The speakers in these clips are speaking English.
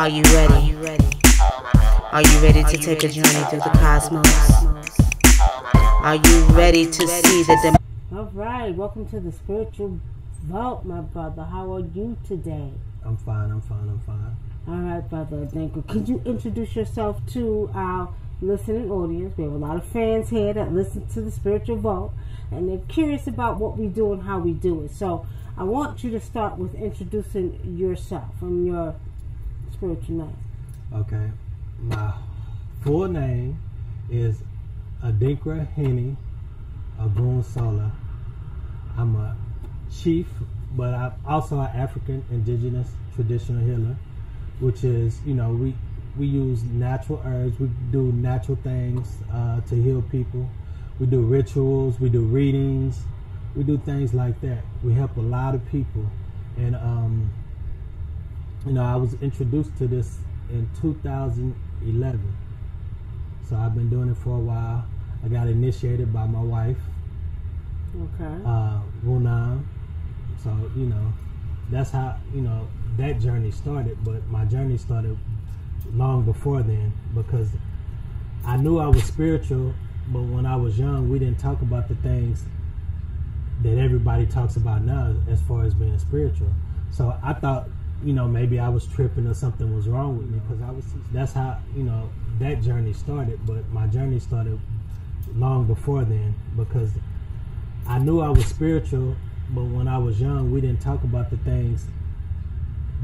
Are you ready? Are you ready to take a journey through the cosmos? Are you ready to see the... Alright, welcome to the Spiritual Vault, my brother. How are you today? I'm fine. Alright, brother Adinkra, could you introduce yourself to our listening audience? We have a lot of fans here that listen to the Spiritual Vault, and they're curious about what we do and how we do it. So I want you to start with introducing yourself and your spiritual name. Okay. My full name is Adinkra Henny Abun Sola. I'm a chief, but I'm also an African indigenous traditional healer, which is, you know, we use natural herbs. We do natural things to heal people. We do rituals. We do readings. We do things like that. We help a lot of people. And, you know, I was introduced to this in 2011. So I've been doing it for a while. I got initiated by my wife. Okay. Wunam. So, you know, that's how, you know, that journey started. But my journey started long before then, because I knew I was spiritual, but when I was young, we didn't talk about the things that everybody talks about now as far as being spiritual. So I thought, you know, maybe I was tripping or something was wrong with me, because I was, that's how, you know, that journey started. But my journey started long before then, because I knew I was spiritual, but when I was young, we didn't talk about the things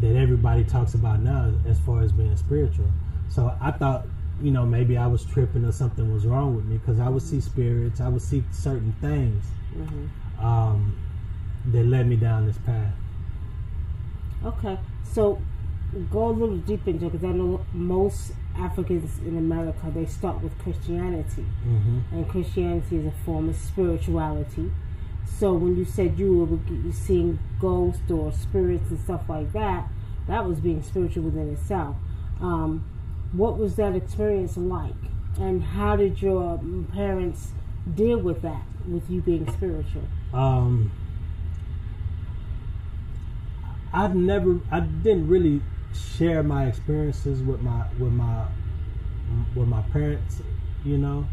that everybody talks about now as far as being spiritual. So I thought, you know, maybe I was tripping or something was wrong with me, because I would see spirits, I would see certain things that led me down this path. Okay, so go a little deeper into it, because I know most Africans in America, they start with Christianity, and Christianity is a form of spirituality. So when you said you were seeing ghosts or spirits and stuff like that, that was being spiritual within itself. What was that experience like? And how did your parents deal with that, with you being spiritual? I didn't really share my experiences with my parents, you know.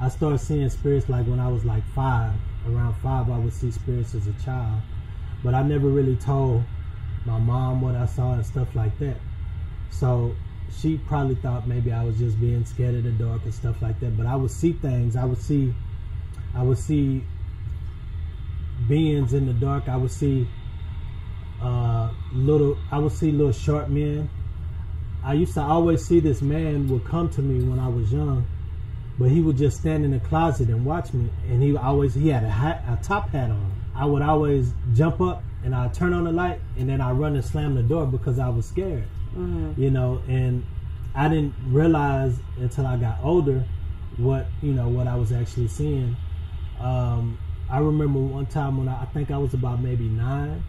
I started seeing spirits like when I was like around five, I would see spirits as a child, but I never really told my mom what I saw and stuff like that. So she probably thought maybe I was just being scared of the dark and stuff like that. But I would see things. I would see beings in the dark. I would see little short men. I used to always see this man would come to me when I was young, but he would just stand in the closet and watch me. And he had a hat, a top hat on. I would always jump up and I'd turn on the light, and then I'd run and slam the door because I was scared, you know. And I didn't realize until I got older what I was actually seeing. I remember one time when I think I was about maybe 9,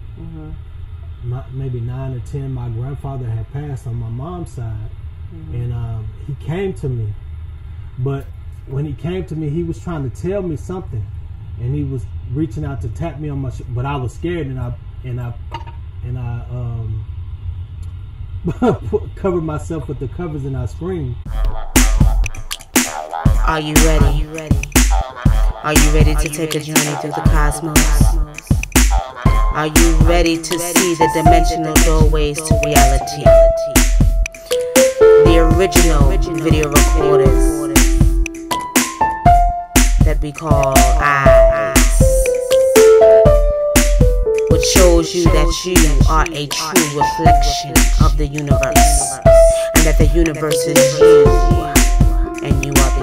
maybe 9 or 10, my grandfather had passed on my mom's side, and he came to me. But when he came to me, he was trying to tell me something, and he was reaching out to tap me on my but I was scared, and I covered myself with the covers and I screamed. Are you ready? Are you ready to take a journey through the cosmos? Are you ready to see the dimensional doorways to reality? The original video recorders that we call eyes, which shows you that you are a true reflection of the universe, and that the universe is you, and you are